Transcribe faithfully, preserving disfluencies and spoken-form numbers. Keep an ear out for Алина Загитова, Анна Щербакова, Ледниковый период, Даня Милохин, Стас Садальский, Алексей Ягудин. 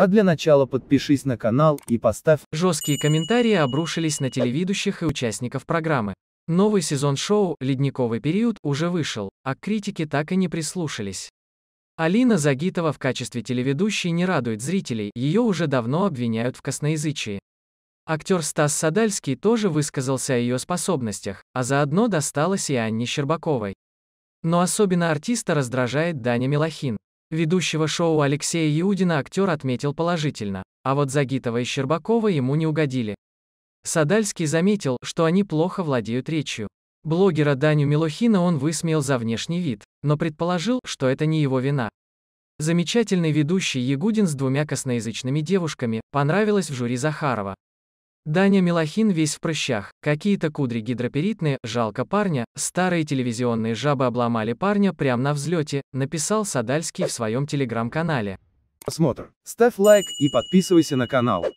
А для начала подпишись на канал и поставь. Жесткие комментарии обрушились на телеведущих и участников программы. Новый сезон шоу «Ледниковый период» уже вышел, а к критике так и не прислушались. Алина Загитова в качестве телеведущей не радует зрителей, ее уже давно обвиняют в косноязычии. Актер Стас Садальский тоже высказался о ее способностях, а заодно досталось и Анне Щербаковой. Но особенно артиста раздражает Даня Милохин. Ведущего шоу Алексея Ягудина актер отметил положительно, а вот Загитова и Щербакова ему не угодили. Садальский заметил, что они плохо владеют речью. Блогера Даню Милохина он высмеял за внешний вид, но предположил, что это не его вина. Замечательный ведущий Ягудин с двумя косноязычными девушками понравилось в жюри Захарова. Даня Милохин весь в прыщах, какие-то кудри гидроперитные, жалко парня, старые телевизионные жабы обломали парня прямо на взлете, написал Садальский в своем телеграм-канале. Просмотр. Ставь лайк и подписывайся на канал.